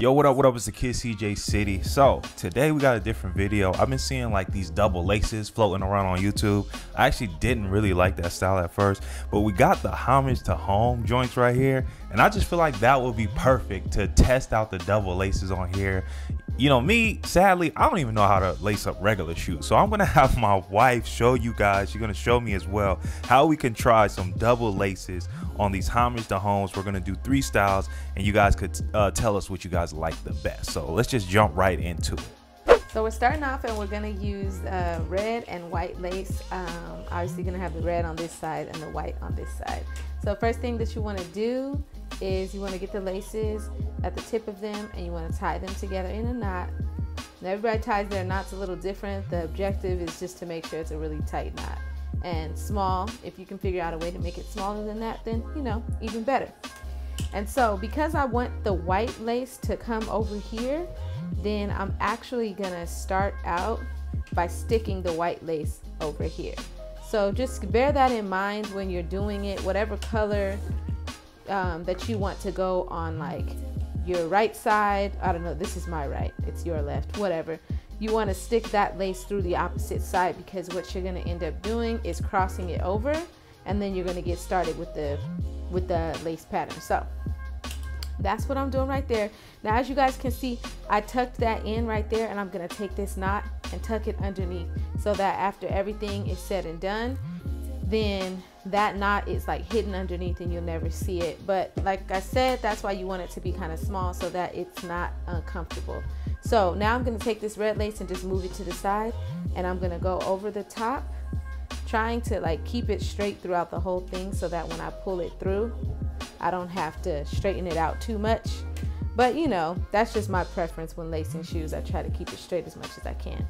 Yo, what up, it's the Kid CJ City. So today we got a different video. I've been seeing like these double laces floating around on YouTube. I actually didn't really like that style at first, but we got the homage to home joints right here. And I just feel like that would be perfect to test out the double laces on here. You know me, sadly, I don't even know how to lace up regular shoes. So I'm gonna have my wife show you guys, she's gonna show me as well, how we can try some double laces on these homage to homes. We're gonna do 3 styles and you guys could tell us what you guys like the best. So let's just jump right into it. So we're starting off and we're gonna use red and white lace. Obviously gonna have the red on this side and the white on this side. So first thing that you wanna do is you wanna get the laces at the tip of them and you wanna tie them together in a knot. Now everybody ties their knots a little different. The objective is just to make sure it's a really tight knot. And small, if you can figure out a way to make it smaller than that, then you know, even better. And so because I want the white lace to come over here, then I'm actually gonna start out by sticking the white lace over here. So just bear that in mind when you're doing it, whatever color that you want to go on, like your right side, I don't know, this is my right, it's your left, whatever. You want to stick that lace through the opposite side, because what you're going to end up doing is crossing it over, and then you're going to get started with the lace pattern. So that's what I'm doing right there. Now as you guys can see, I tucked that in right there, and I'm going to take this knot and tuck it underneath, so that after everything is said and done, then that knot is like hidden underneath and you'll never see it. But like I said, that's why you want it to be kind of small, so that it's not uncomfortable. So now I'm going to take this red lace and just move it to the side, and I'm going to go over the top, trying to like keep it straight throughout the whole thing, so that when I pull it through, I don't have to straighten it out too much. But you know, that's just my preference when lacing shoes. I try to keep it straight as much as I can.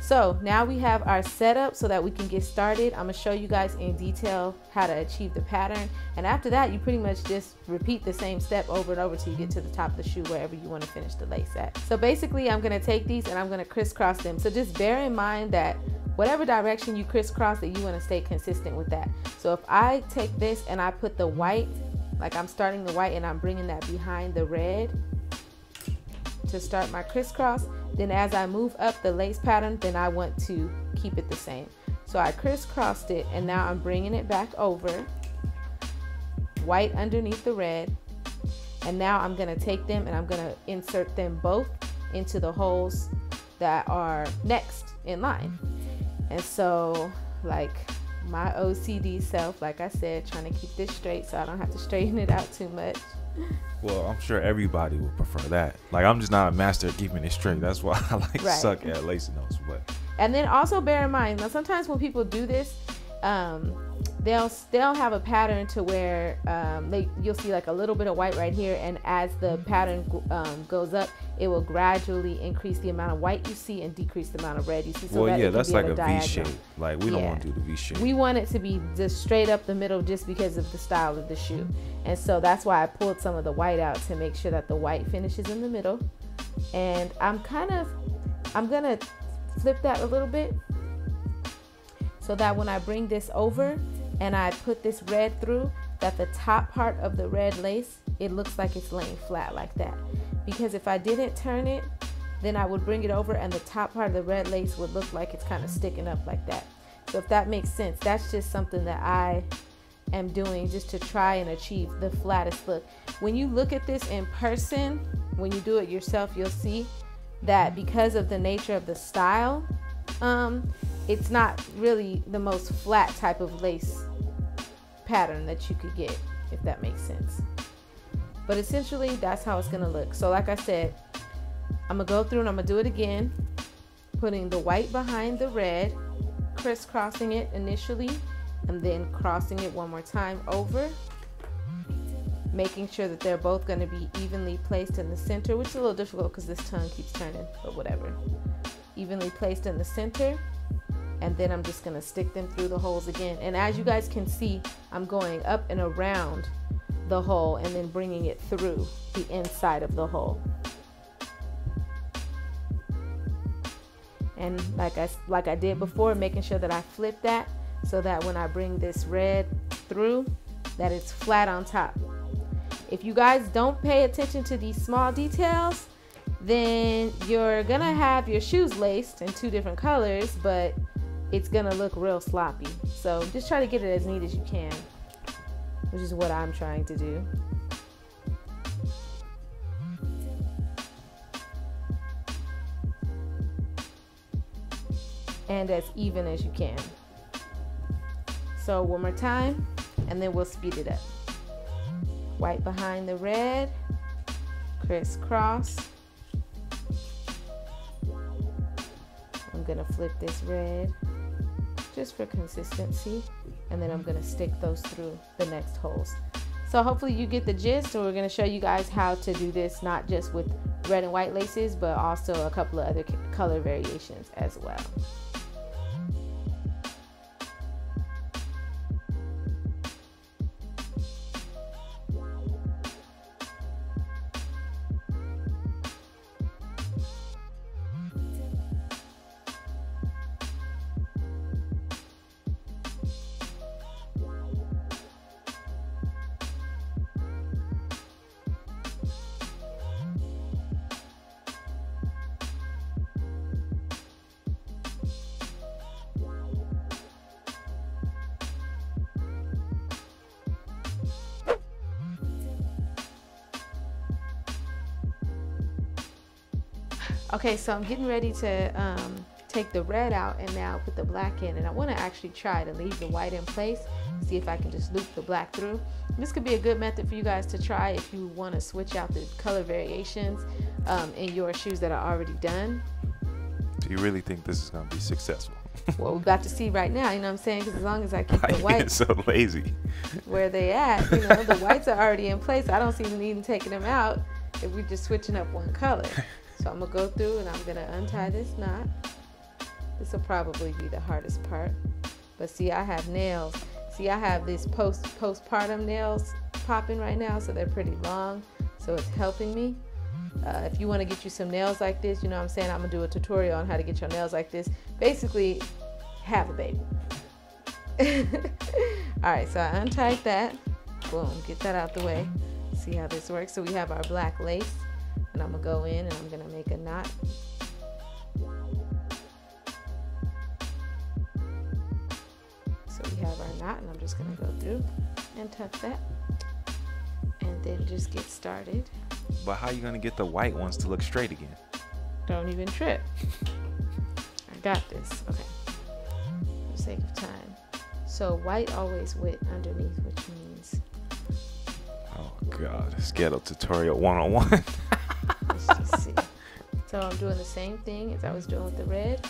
So now we have our setup so that we can get started. I'm gonna show you guys in detail how to achieve the pattern. And after that, you pretty much just repeat the same step over and over till you get to the top of the shoe, wherever you wanna finish the lace at. So basically, I'm gonna take these and I'm gonna crisscross them. So just bear in mind that whatever direction you crisscross, that you wanna stay consistent with that. So if I take this and I put the white, like I'm starting the white and I'm bringing that behind the red to start my crisscross, then as I move up the lace pattern, then I want to keep it the same. So I crisscrossed it, and now I'm bringing it back over, white underneath the red, and now I'm gonna take them and I'm gonna insert them both into the holes that are next in line. And so like my OCD self, like I said, trying to keep this straight so I don't have to straighten it out too much. Well, I'm sure everybody would prefer that. Like, I'm just not a master at keeping it straight. That's why I like suck at lacing those. But and then also bear in mind, now sometimes when people do this, they'll have a pattern to where you'll see like a little bit of white right here, and as the pattern goes up, it will gradually increase the amount of white you see and decrease the amount of red you see. So well, that yeah, that's like a V shape. Like we don't want to do the V shape. We want it to be just straight up the middle, just because of the style of the shoe. And so that's why I pulled some of the white out to make sure that the white finishes in the middle. And I'm gonna flip that a little bit, so that when I bring this over and I put this red through, that the top part of the red lace, it looks like it's laying flat like that. Because if I didn't turn it, then I would bring it over and the top part of the red lace would look like it's kind of sticking up like that. So if that makes sense, that's just something that I am doing just to try and achieve the flattest look. When you look at this in person, when you do it yourself, you'll see that because of the nature of the style, it's not really the most flat type of lace pattern that you could get, if that makes sense. But essentially, that's how it's gonna look. So like I said, I'm gonna go through and I'm gonna do it again, putting the white behind the red, crisscrossing it initially, and then crossing it one more time over, making sure that they're both gonna be evenly placed in the center, which is a little difficult because this tongue keeps turning, but whatever. Evenly placed in the center, and then I'm just gonna stick them through the holes again. And as you guys can see, I'm going up and around the hole and then bringing it through the inside of the hole. And like I did before, making sure that I flip that so that when I bring this red through, that it's flat on top. If you guys don't pay attention to these small details, then you're gonna have your shoes laced in two different colors, but it's gonna look real sloppy. So just try to get it as neat as you can, which is what I'm trying to do. And as even as you can. So one more time, and then we'll speed it up. White behind the red, crisscross. I'm gonna flip this red just for consistency, and then I'm gonna stick those through the next holes. So hopefully you get the gist, and we're gonna show you guys how to do this, not just with red and white laces, but also a couple of other color variations as well. Okay, so I'm getting ready to take the red out and now put the black in. And I want to actually try to leave the white in place, see if I can just loop the black through. This could be a good method for you guys to try if you want to switch out the color variations in your shoes that are already done. Do you really think this is going to be successful? Well, we're about to see right now, you know what I'm saying? Because as long as I keep the whites so lazy. Where they at, you know, the whites are already in place. I don't see the need in taking them out if we're just switching up one color. So I'm going to go through and I'm going to untie this knot. This will probably be the hardest part. But see, I have nails. See, I have these postpartum nails popping right now, so they're pretty long. So it's helping me. If you want to get you some nails like this, you know what I'm saying? I'm going to do a tutorial on how to get your nails like this. Basically, have a baby. All right, so I untied that. Boom, get that out the way. See how this works. So we have our black lace. And I'm gonna go in and I'm gonna make a knot. So we have our knot and I'm just gonna go through and tuck that and then just get started. But how are you gonna get the white ones to look straight again? Don't even trip. I got this, okay, for the sake of time. So white always wet underneath, which means. Oh God, it's ghetto tutorial 101. Let's just see. So I'm doing the same thing as I was doing with the red,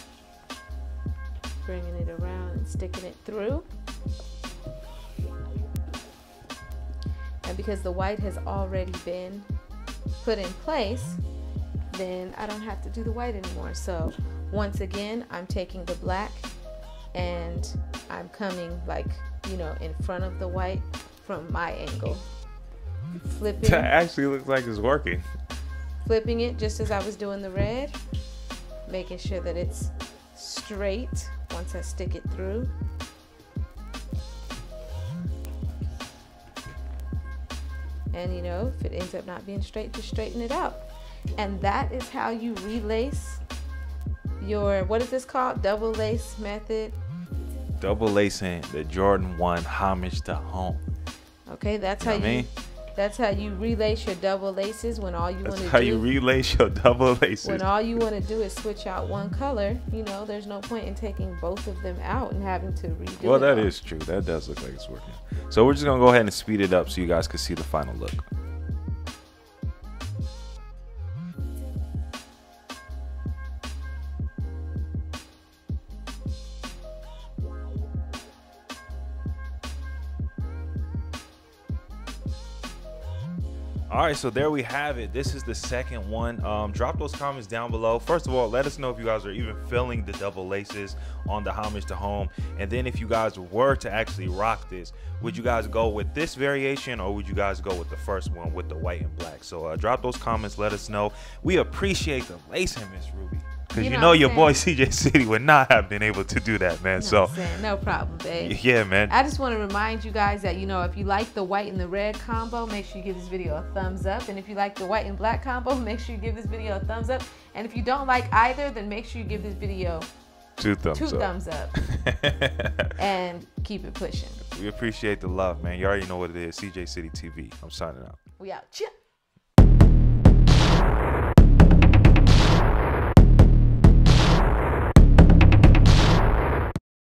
bringing it around and sticking it through. And because the white has already been put in place, then I don't have to do the white anymore. So once again, I'm taking the black and I'm coming, like, you know, in front of the white from my angle. Flipping. That actually looks like it's working. Flipping it just as I was doing the red, making sure that it's straight once I stick it through. And you know, if it ends up not being straight, just straighten it out. And that is how you relace your, what is this called? Double lace method. Double lacing, the Jordan 1 Homage to Home. Okay, that's you know how you. I mean? That's how you relace your double laces when all you want to do. That's how you relace your double laces. When all you want to do is switch out one color, you know, there's no point in taking both of them out and having to redo. Well, that is true. That does look like it's working. So we're just going to go ahead and speed it up so you guys can see the final look. All right, so there we have it. This is the second one. Drop those comments down below. First of all, let us know if you guys are even feeling the double laces on the Homage to Home. And then if you guys were to actually rock this, would you guys go with this variation or would you guys go with the first one with the white and black? So drop those comments, let us know. We appreciate the lacing, Miss Ruby. Because you know your boy CJ City would not have been able to do that, man. You know so no problem, babe. Yeah, man. I just want to remind you guys that, you know, if you like the white and the red combo, make sure you give this video a thumbs up. And if you like the white and black combo, make sure you give this video a thumbs up. And if you don't like either, then make sure you give this video two thumbs up. And keep it pushing. We appreciate the love, man. You already know what it is. CJ City TV. I'm signing out. We out. Cheers.